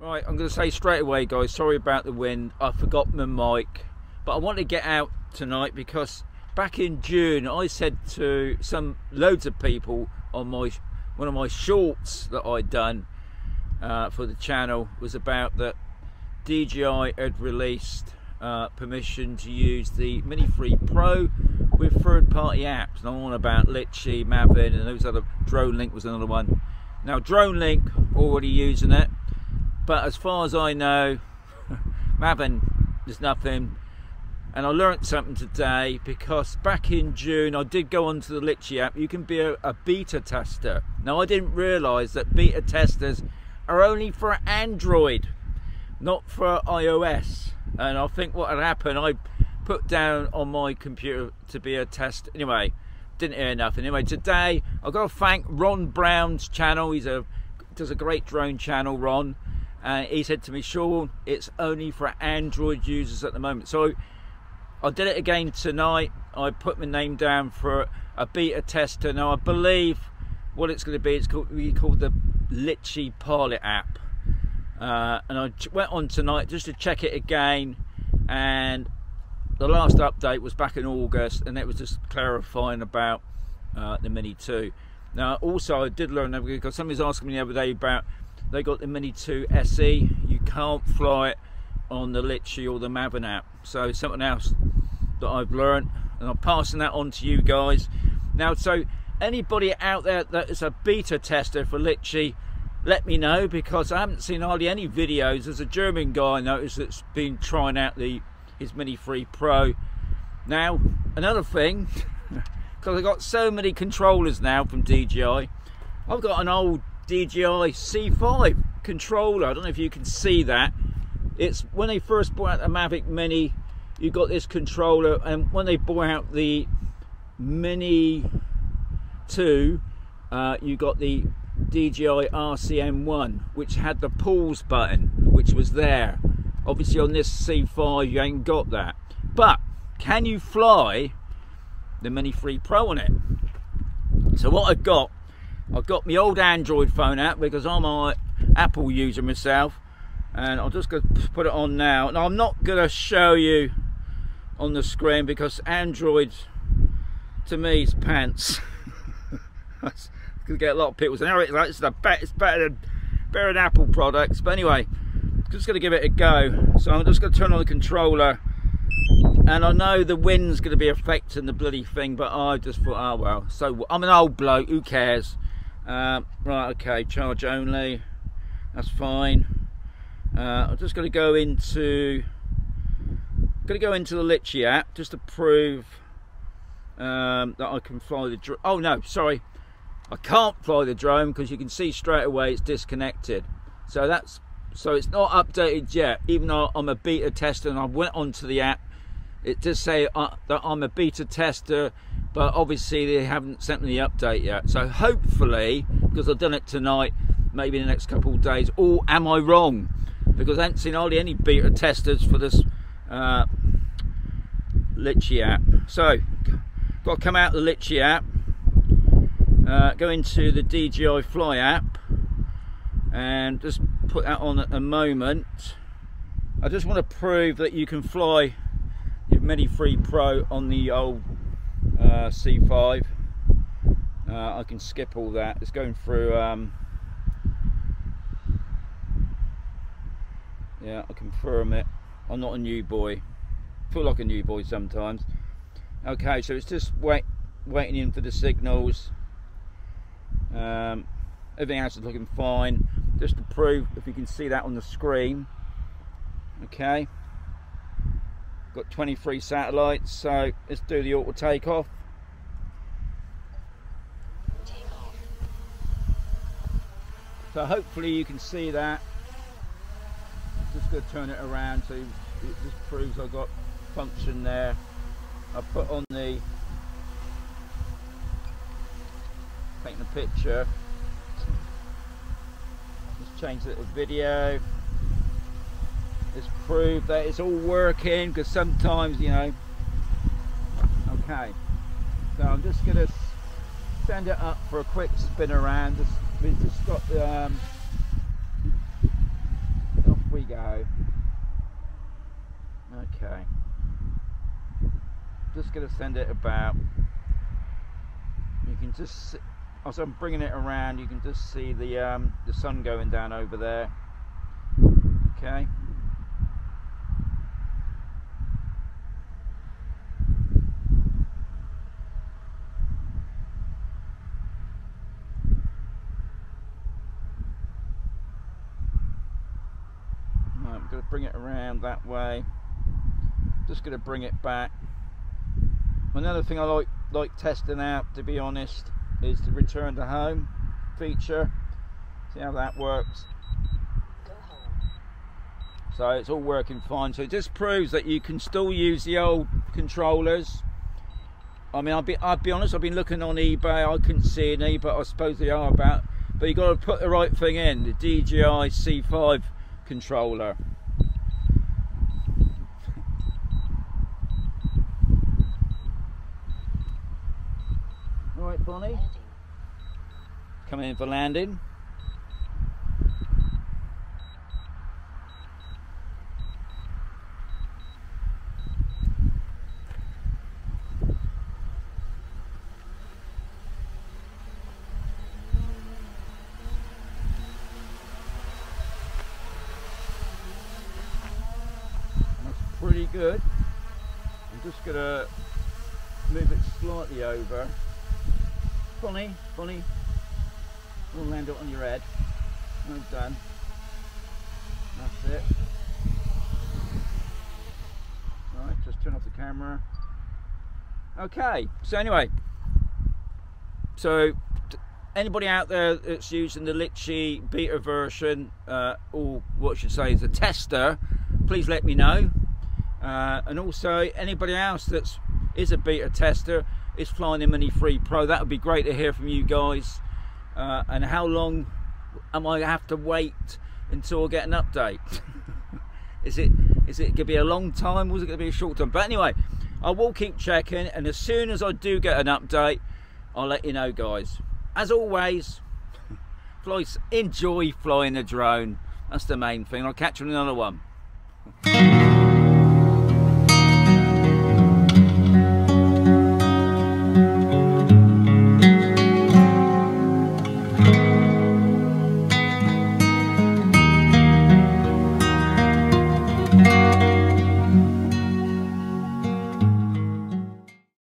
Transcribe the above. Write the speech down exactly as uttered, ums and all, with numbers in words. Right, I'm going to say straight away, guys, sorry about the wind. I forgot my mic, but I want to get out tonight because back in June I said to some loads of people on my one of my shorts that I'd done uh, for the channel was about that D J I had released uh, permission to use the Mini three Pro with third-party apps, and I'm on about Litchi, Mavic, and those other. Drone Link was another one. Now Drone Link already using it. But as far as I know, Mavic, there's nothing. And I learnt something today because back in June I did go onto the Litchi app. You can be a, a beta tester. Now I didn't realise that beta testers are only for Android, not for iOS. And I think what had happened, I put down on my computer to be a test. Anyway, didn't hear nothing. Anyway, today I've got to thank Ron Brown's channel. He's a does a great drone channel, Ron. And he said to me, Sean, it's only for Android users at the moment. So I did it again tonight. I put my name down for a beta tester. Now I believe what it's going to be, it's called, we call the Litchi Pilot app. Uh, and I went on tonight just to check it again. And the last update was back in August, and it was just clarifying about uh, the Mini two. Now also I did learn, because somebody was asking me the other day about they got the Mini two S E. You can't fly it on the Litchi or the Mavic app. So something else that I've learned, and I'm passing that on to you guys. Now, so anybody out there that is a beta tester for Litchi, let me know, because I haven't seen hardly any videos. There's a German guy I noticed that's been trying out the his Mini three Pro. Now, another thing, because I've got so many controllers now from D J I, I've got an old D J I C five controller. I don't know if you can see that. It's when they first brought out the Mavic Mini, you got this controller, and when they brought out the Mini two, uh, you got the D J I R C M one, which had the pause button, which was there. Obviously on this C five you ain't got that. But can you fly the Mini three Pro on it? So what I've got, I've got my old Android phone app because I'm an Apple user myself, and I'm just going to put it on now. Now I'm not going to show you on the screen because Android to me is pants. That's going to get a lot of people saying, oh, it's, like, it's, the be it's better, than, better than Apple products. But anyway, I'm just going to give it a go. So I'm just going to turn on the controller, and I know the wind's going to be affecting the bloody thing, but I just thought, oh well, so I'm an old bloke, who cares? Uh, right, okay, charge only, that's fine. uh, I'm just going to go into I'm going to go into the Litchi app just to prove um, that I can fly the drone. Oh no, sorry, I can't fly the drone because you can see straight away it's disconnected, so that's so it's not updated yet, even though I'm a beta tester and I went onto the app. It does say uh, that I'm a beta tester, but obviously they haven't sent me the update yet. So hopefully, because I've done it tonight, maybe in the next couple of days, or am I wrong? Because I haven't seen hardly any beta testers for this uh, Litchi app. So, got to come out of the Litchi app, uh, go into the D J I Fly app, and just put that on at the moment. I just want to prove that you can fly Mini three Pro on the old uh, C five. uh, I can skip all that. It's going through. Um, yeah, I confirm it. I'm not a new boy. I feel like a new boy sometimes. Okay, so it's just wait, waiting in for the signals. Um, everything else is looking fine. Just to prove, if you can see that on the screen. Okay. Got twenty-three satellites, so let's do the auto takeoff. Take off. So hopefully you can see that. I'm just going to turn it around so it just proves I've got function there. I put on the taking a picture. Let's change it to video. It's proved that it's all working, because sometimes, you know. Okay, so I'm just gonna send it up for a quick spin around. Just, we've just got the um, go. Okay, just going to send it about, you can just see, also I'm bringing it around, you can just see the um, the sun going down over there. Okay, right, I'm going to bring it around that way, just going to bring it back. Another thing I like like testing out, to be honest, is the return to home feature. See how that works. So it's all working fine. So it just proves that you can still use the old controllers. I mean, I'll be I'll be honest, I've been looking on eBay, I couldn't see any, but I suppose they are about. But you got to put the right thing in, the D J I C five controller. Right, Bonnie. Coming in for landing. That's pretty good. I'm just gonna move it slightly over. Bonnie, Bonnie, we'll land it on your head. Well done. That's it. Right, just turn off the camera. Okay, so anyway, so anybody out there that's using the Litchi beta version, uh, or what I should say is a tester, please let me know. Uh, and also anybody else that's is a beta tester, is flying the Mini three Pro, that would be great to hear from you guys. Uh, and how long am I have to wait until I get an update? is it is it gonna be a long time, or is it gonna be a short time? But anyway, I will keep checking, and as soon as I do get an update, I'll let you know, guys. As always, fly, enjoy flying the drone, that's the main thing. I'll catch you on another one.